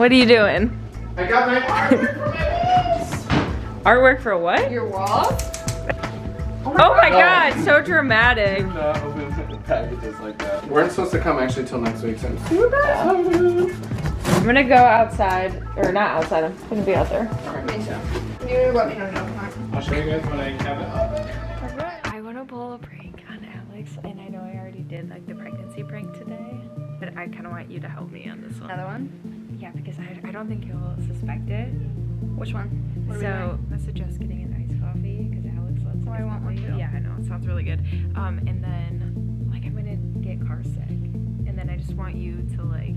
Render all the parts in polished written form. What are you doing? I got my artwork for my walls. Artwork for what? Your walls? Oh my god, so dramatic. You're not open to the packages like that. We weren't supposed to come actually till next week, so I'm super excited. I'm gonna go outside, or not outside, I'm gonna be out there. Alright, me too. You let me know now. I'll show you guys when I have it up. I wanna pull a prank on Alex, and I know I already did like the pregnancy prank today, but I kinda want you to help me on this one. Another one? Yeah, because I don't think you'll suspect it. Which one? So, I suggest getting an iced coffee, because Alex loves it. Oh, I want one too. Yeah, I know, it sounds really good. And then, like, I'm gonna get car sick, and then I just want you to, like,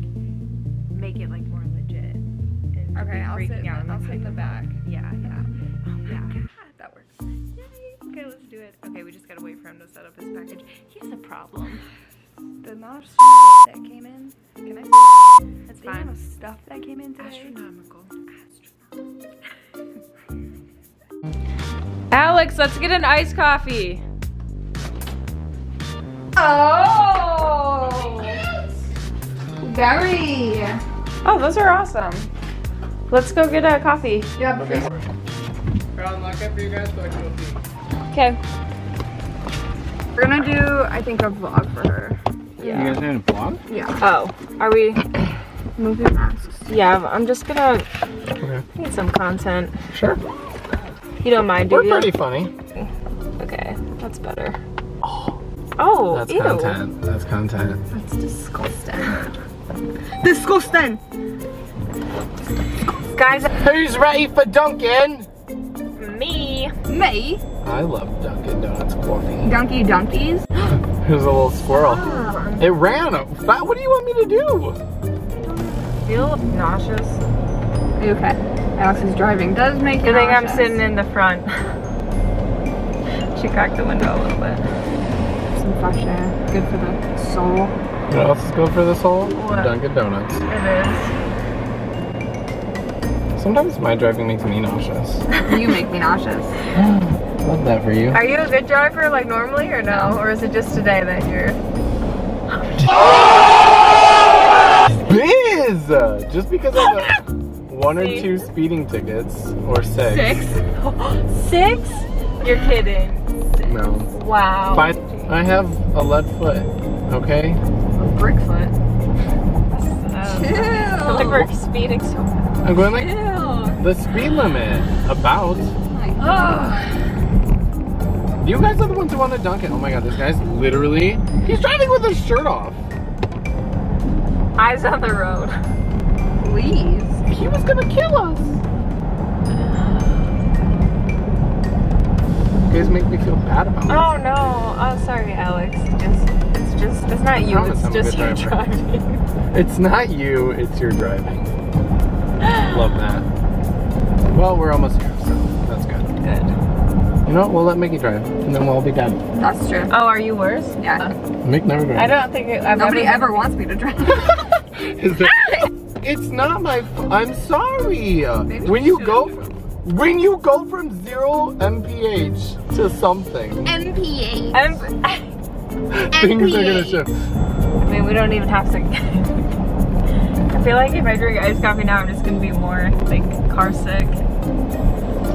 make it, like, more legit. And okay, I'll sit in the back. Yeah. Oh my god, that works. Yay! Okay, let's do it. Okay, we just gotta wait for him to set up his package. He has a problem. The amount of that came in. Can I? That's fine. The amount of stuff that came in today. Astronomical. Alex, let's get an iced coffee. Oh! Very! Oh, those are awesome. Let's go get a coffee. Yeah, okay. I'll unlock it for you guys so I can go pee. Okay. We're gonna do, I think, a vlog for her. Yeah. You guys doing a vlog? Yeah. Oh, are we moving masks? Yeah, I'm just gonna need some content. Sure. You don't mind, do you? We're pretty funny. Okay, that's better. Oh, that's ew. Content. That's content. That's disgusting. Disgusting! Guys, who's ready for Dunkin'? Me. Me? I love Dunkin' Donuts coffee. Donkey Donkeys? Here's a little squirrel. Ah. It ran. What do you want me to do? I feel nauseous. Are you okay? Alex is driving. Does make you think I'm sitting in the front. She cracked the window a little bit. Some fresh air. Good for the soul. What else is good for the soul? Dunkin' Donuts. It is. Sometimes my driving makes me nauseous. You make me nauseous. Love that for you. Are you a good driver like normally or no? Or is it just today that you're... Biz! Just because of the... One or two speeding tickets, or six. Six? You're kidding. Six. No. Wow. I have a lead foot, okay? A brick foot. Chill. I think we're speeding so fast. I'm going like the speed limit, about. Oh. You guys are the ones who want to dunk it. Oh my god, this guy's literally, he's driving with his shirt off. Eyes on the road. Please. He was gonna kill us! You guys make me feel bad about myself. Oh no, oh sorry Alex. It's not you, it's just you driving. It's not you, it's your driving. Love that. Well, we're almost here, so that's good. Good. You know what, we'll let Mickey drive, and then we'll all be done. That's true. Oh, are you worse? Yeah. Mick never drives. I don't think Nobody ever wants me to drive. Is that It's not my fault. I'm sorry. When you go from 0 mph to something. MPH. Things are gonna shift. I mean, we don't even have to. I feel like if I drink iced coffee now, I'm just gonna be more like car sick.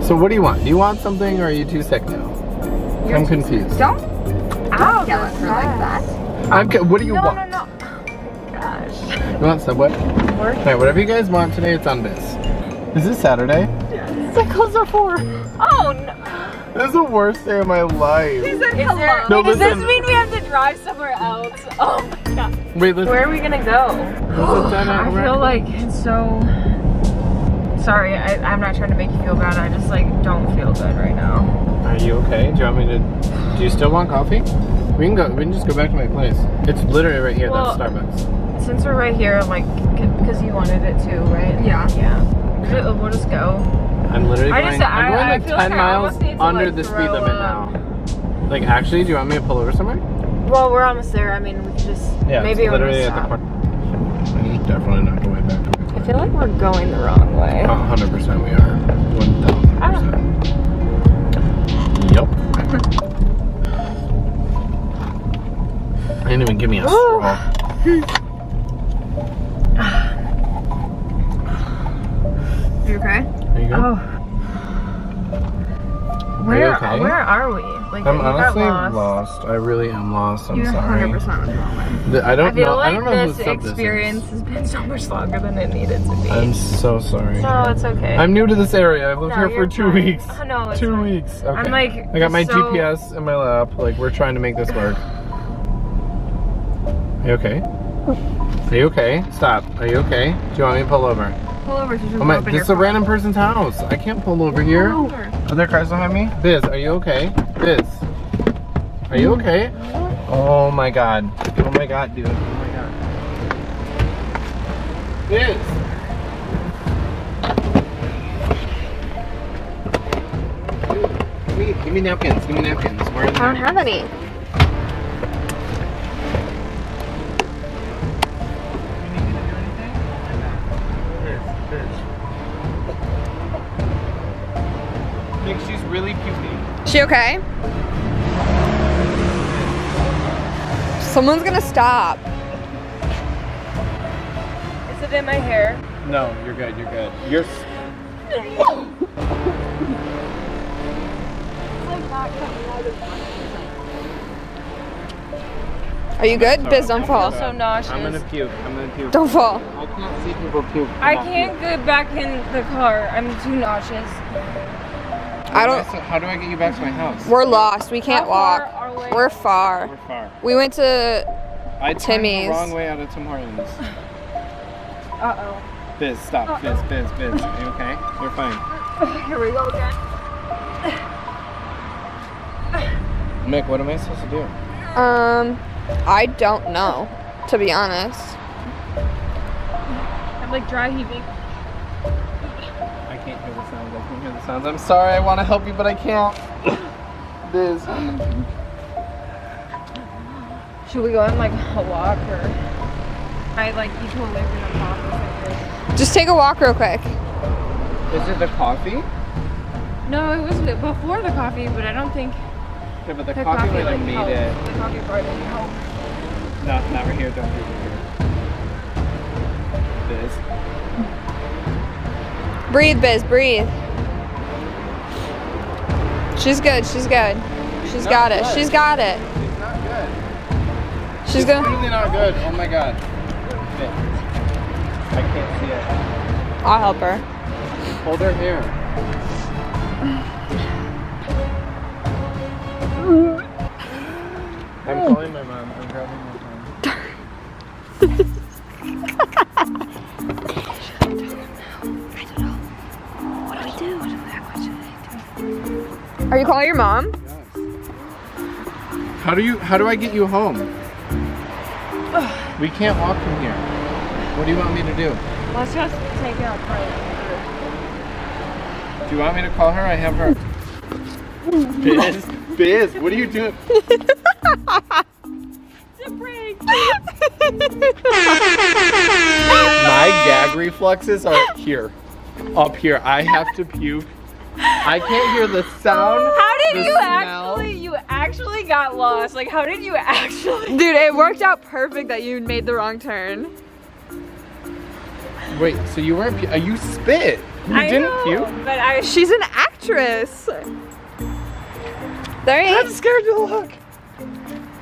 So what do you want? Do you want something, or are you too sick now? I'm confused. Sick. Don't. Ow, yell at her like that. What do you want? No. You want Subway? Or? Alright, whatever you guys want today, it's on Biz. Is this Saturday? Yes. It closed at 4. Oh no. This is the worst day of my life. He said hello. No, does this mean we have to drive somewhere else? Oh my god. Wait, listen. Where are we gonna go? I feel like it's so... Sorry, I'm not trying to make you feel bad. I just like don't feel good right now. Are you okay? Do you want me to... Do you still want coffee? We can just go back to my place. It's literally right here, well, that's Starbucks. Since we're right here, like, because you wanted it too, right? Yeah. Yeah. We'll just go. I'm literally going like 10 miles under the speed limit now. Like, actually, do you want me to pull over somewhere? Well, we're almost there. I mean, we could just, yeah, maybe it's literally at the corner. I'm definitely not going way back. I feel like we're going the wrong way. 100% we are. 1000%. Yep. I didn't even give me a straw. Okay. There you go. Oh. Where are we? Like, I'm honestly lost. I really am lost. I'm sorry. You're 100% wrong. I don't know this experience has been so much longer than it needed to be. I'm so sorry. No, it's okay. I'm new to this area. I've lived here for 2 weeks. Oh, no, it's 2 weeks. Okay. I'm like, I got my GPS in my lap. Like, we're trying to make this work. Are you okay? Are you okay? Stop. Are you okay? Do you want me to pull over? Pull over. So this is a random person's house. I can't pull over here. Pull over. Are there cars behind me? Biz, are you okay? Biz, are you okay? Oh my god. Oh my god, dude. Oh my god. Biz. Give me napkins. Give me napkins. Where are the napkins? I don't have any. She's really puking. She okay? Someone's gonna stop. Is it in my hair? No, you're good, you're good. You're Are you good? Sorry, Biz, don't fall. I'm so nauseous. I'm gonna puke. I'm gonna puke. Don't fall. I can't see people puke. I can't get back in the car. I'm too nauseous. I don't. How do I get you back to my house? We're lost. We can't walk. We're far. We're far. We went to Timmy's. The wrong way out of Tim Hortons. Uh-oh. Biz, stop. Biz. Are you okay? You're fine. Here we go again. Mick, what am I supposed to do? I don't know, to be honest. I'm like dry heaving. I can't hear the sounds. I can't hear the sounds. I'm sorry. I want to help you, but I can't. This. Should we go on like a walk, or I like you totally gonna pop this? Just take a walk real quick. Is it the coffee? No, it was before the coffee, but I don't think. Yeah, but the coffee really like, made helped. It. The coffee bar didn't help. No, not right here. Don't do it here. This. Breathe, Biz, breathe. She's good, she's good. She's got it, she's got it. She's not good. She's good. She's really not good, oh my god. I can't see it. I'll help her. Hold her hair. I'm calling my mom, I'm grabbing my phone. Are you calling your mom? Yes. How do I get you home? Ugh. We can't walk from here. What do you want me to do? Let's just take her out. Do you want me to call her? I have her. Biz, what are you doing? It's a prank. My gag reflexes are here. Up here. I have to puke. I can't hear the sound. How did you actually got lost? Like, how did you actually? Dude, it worked out perfect that you made the wrong turn. Wait, so you weren't, you spit. You didn't puke? But I. She's an actress. There he is. I'm scared to look.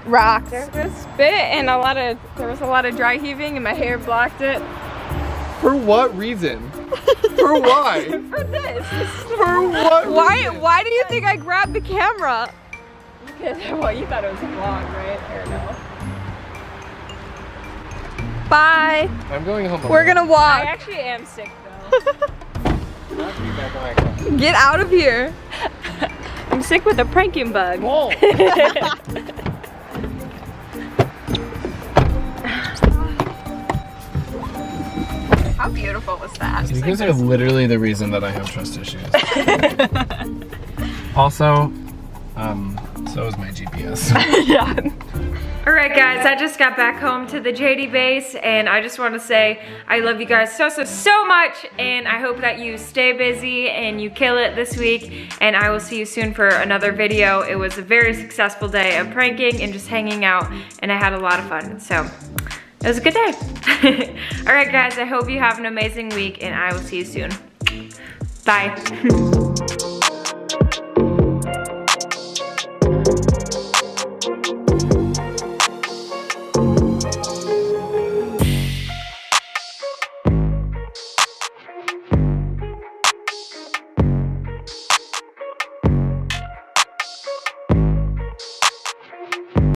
Rocks. There was spit and there was a lot of dry heaving and my hair blocked it. For what reason? For why? For this. For what? Why do you think I grabbed the camera? Because, well, you thought it was a vlog, right? Or no? Bye. I'm going home. We're gonna walk. I actually am sick though. Get out of here. I'm sick with a pranking bug. Whoa. How beautiful was that? You guys are literally the reason that I have trust issues. Also, so is my GPS. Yeah. All right, guys, I just got back home to the JD base, and I just want to say I love you guys so much, and I hope that you stay busy and you kill it this week, and I will see you soon for another video. It was a very successful day of pranking and just hanging out, and I had a lot of fun, so. It was a good day. All right, guys, I hope you have an amazing week, and I will see you soon. Bye.